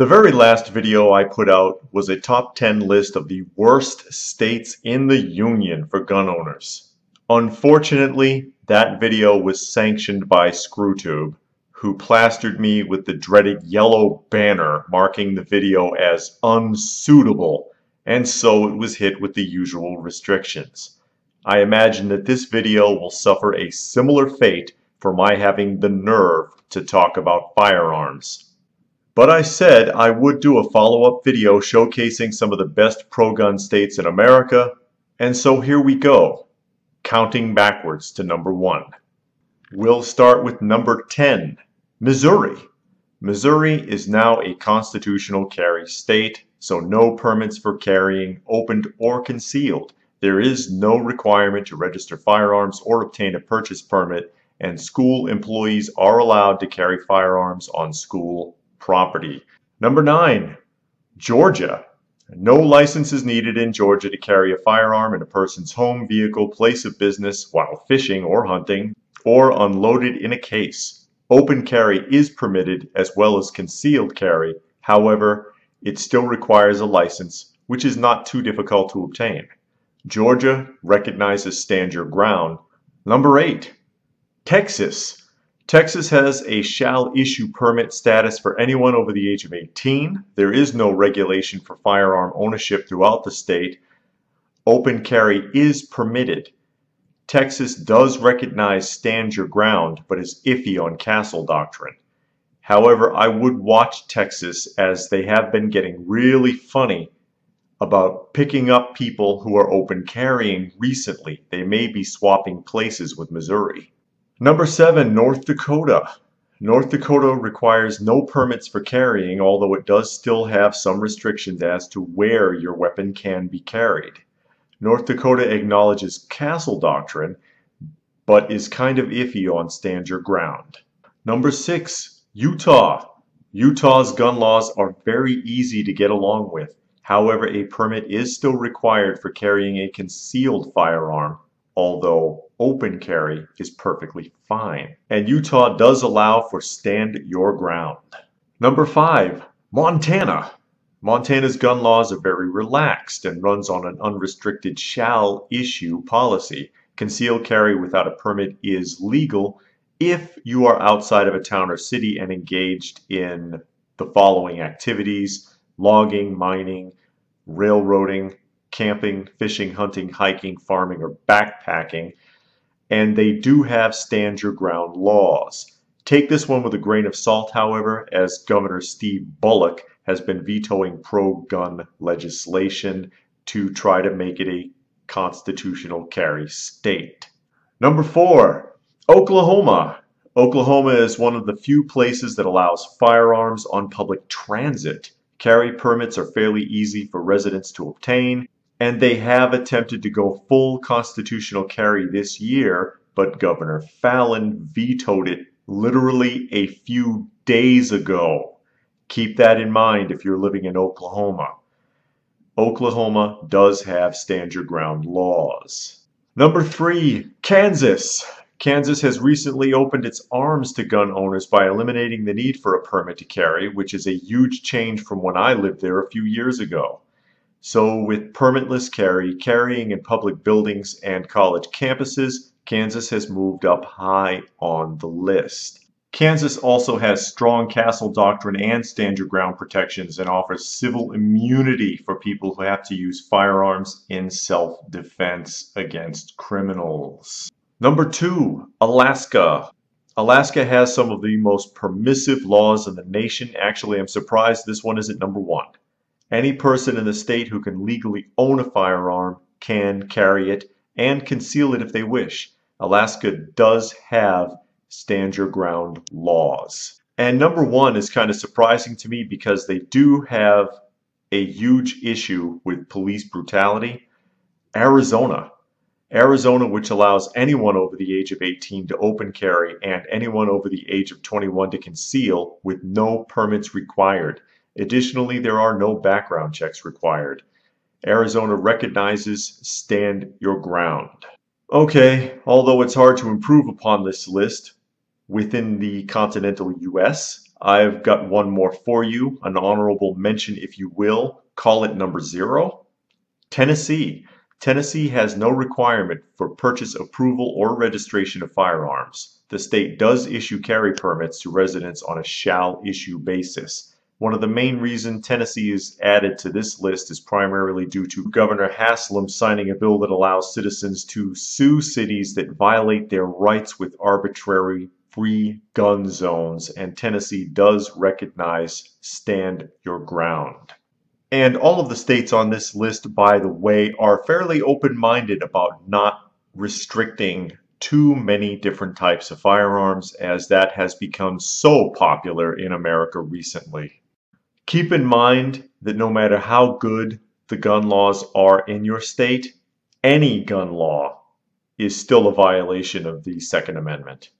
The very last video I put out was a top 10 list of the worst states in the union for gun owners. Unfortunately, that video was sanctioned by ScrewTube, who plastered me with the dreaded yellow banner marking the video as unsuitable, and so it was hit with the usual restrictions. I imagine that this video will suffer a similar fate for my having the nerve to talk about firearms. But I said I would do a follow-up video showcasing some of the best pro-gun states in America, and so here we go, counting backwards to number 1. We'll start with number 10, Missouri. Missouri is now a constitutional carry state, so no permits for carrying, opened or concealed. There is no requirement to register firearms or obtain a purchase permit, and school employees are allowed to carry firearms on school property. Number 9, Georgia. No license is needed in Georgia to carry a firearm in a person's home, vehicle, place of business while fishing or hunting, or unloaded in a case. Open carry is permitted as well as concealed carry. However, it still requires a license, which is not too difficult to obtain. Georgia recognizes stand your ground. Number 8, Texas. Texas has a shall-issue permit status for anyone over the age of 18. There is no regulation for firearm ownership throughout the state. Open carry is permitted. Texas does recognize stand your ground, but is iffy on castle doctrine. However, I would watch Texas, as they have been getting really funny about picking up people who are open carrying recently. They may be swapping places with Missouri. Number 7, North Dakota. North Dakota requires no permits for carrying, although it does still have some restrictions as to where your weapon can be carried. North Dakota acknowledges castle doctrine, but is kind of iffy on stand your ground. Number 6, Utah. Utah's gun laws are very easy to get along with. However, a permit is still required for carrying a concealed firearm, although open carry is perfectly fine. And Utah does allow for stand your ground. Number 5, Montana. Montana's gun laws are very relaxed and runs on an unrestricted shall issue policy. Concealed carry without a permit is legal if you are outside of a town or city and engaged in the following activities: logging, mining, railroading, camping, fishing, hunting, hiking, farming, or backpacking. And they do have stand your ground laws. Take this one with a grain of salt, however, as Governor Steve Bullock has been vetoing pro-gun legislation to try to make it a constitutional carry state. Number 4, Oklahoma. Oklahoma is one of the few places that allows firearms on public transit. Carry permits are fairly easy for residents to obtain, and they have attempted to go full constitutional carry this year, but Governor Fallon vetoed it literally a few days ago. Keep that in mind if you're living in Oklahoma. Oklahoma does have stand your ground laws. Number 3, Kansas. Kansas has recently opened its arms to gun owners by eliminating the need for a permit to carry, which is a huge change from when I lived there a few years ago. So with permitless carry, carrying in public buildings and college campuses, Kansas has moved up high on the list. Kansas also has strong castle doctrine and stand your ground protections, and offers civil immunity for people who have to use firearms in self-defense against criminals. Number 2, Alaska. Alaska has some of the most permissive laws in the nation. Actually, I'm surprised this one isn't number 1. Any person in the state who can legally own a firearm can carry it and conceal it if they wish. Alaska does have stand your ground laws. And number 1 is kind of surprising to me because they do have a huge issue with police brutality. Arizona. Arizona, which allows anyone over the age of 18 to open carry and anyone over the age of 21 to conceal, with no permits required. Additionally, there are no background checks required. Arizona recognizes stand your ground. Okay, although it's hard to improve upon this list, within the continental U.S., I've got one more for you, an honorable mention, if you will. Call it number 0. Tennessee. Tennessee has no requirement for purchase approval or registration of firearms. The state does issue carry permits to residents on a shall-issue basis. One of the main reasons Tennessee is added to this list is primarily due to Governor Haslam signing a bill that allows citizens to sue cities that violate their rights with arbitrary free gun zones, and Tennessee does recognize stand your ground. And all of the states on this list, by the way, are fairly open-minded about not restricting too many different types of firearms, as that has become so popular in America recently. Keep in mind that no matter how good the gun laws are in your state, any gun law is still a violation of the Second Amendment.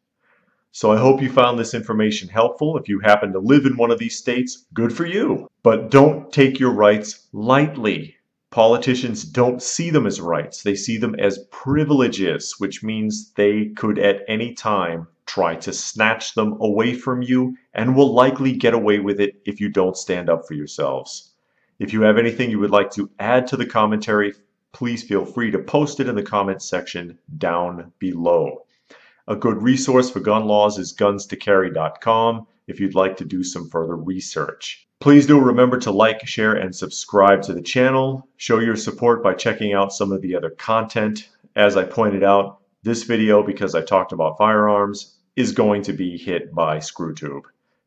So I hope you found this information helpful. If you happen to live in one of these states, good for you. But don't take your rights lightly. Politicians don't see them as rights. They see them as privileges, which means they could at any time try to snatch them away from you and will likely get away with it if you don't stand up for yourselves. If you have anything you would like to add to the commentary, please feel free to post it in the comments section down below. A good resource for gun laws is Guns2Carry.com if you'd like to do some further research. Please do remember to like, share, and subscribe to the channel. Show your support by checking out some of the other content. As I pointed out, this video, because I talked about firearms, is going to be hit by ScrewTube.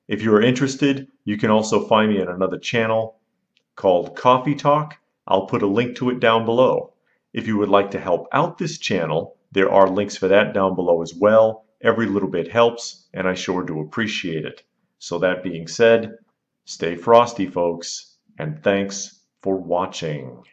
If you are interested, you can also find me on another channel called Coffee Talk. I'll put a link to it down below. If you would like to help out this channel, there are links for that down below as well. Every little bit helps, and I sure do appreciate it. So that being said, stay frosty, folks, and thanks for watching.